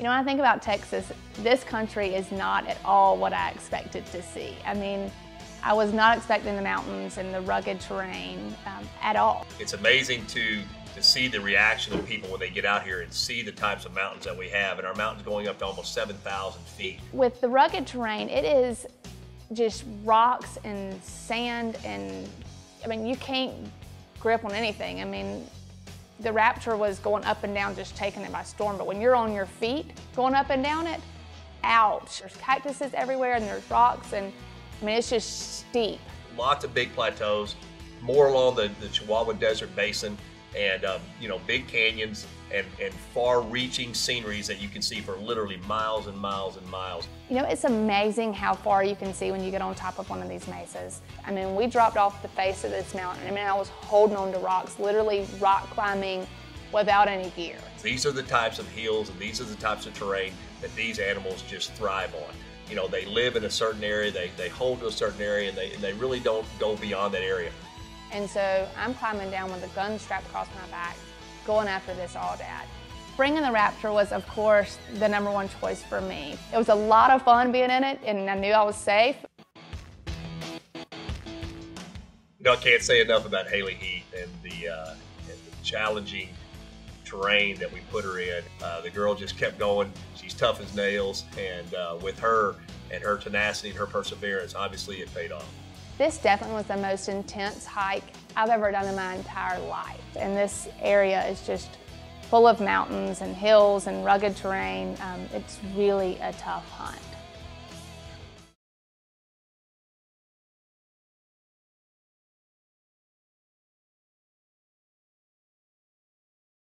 You know, when I think about Texas, this country is not at all what I expected to see. I mean, I was not expecting the mountains and the rugged terrain at all. It's amazing to see the reaction of people when they get out here and see the types of mountains that we have, and our mountains going up to almost 7,000 feet. With the rugged terrain, it is just rocks and sand, and I mean, you can't grip on anything. I mean, the Raptor was going up and down, just taking it by storm, but when you're on your feet going up and down it, ouch. There's cactuses everywhere and there's rocks, and I mean, it's just steep. Lots of big plateaus, more along the Chihuahua Desert Basin, and you know, big canyons and far-reaching sceneries that you can see for literally miles and miles and miles. You know, it's amazing how far you can see when you get on top of one of these mesas. I mean, we dropped off the face of this mountain. I mean, I was holding on to rocks, literally rock climbing without any gear. These are the types of hills and these are the types of terrain that these animals just thrive on. You know, they live in a certain area, they hold to a certain area, and they really don't go beyond that area. And so I'm climbing down with a gun strapped across my back, going after this aoudad. Bringing the Raptor was, of course, the #1 choice for me. It was a lot of fun being in it, and I knew I was safe. You know, I can't say enough about Haley Heath and the challenging terrain that we put her in. The girl just kept going. She's tough as nails, and with her and her tenacity and her perseverance, obviously it paid off. This definitely was the most intense hike I've ever done in my entire life. And this area is just full of mountains and hills and rugged terrain. It's really a tough hunt.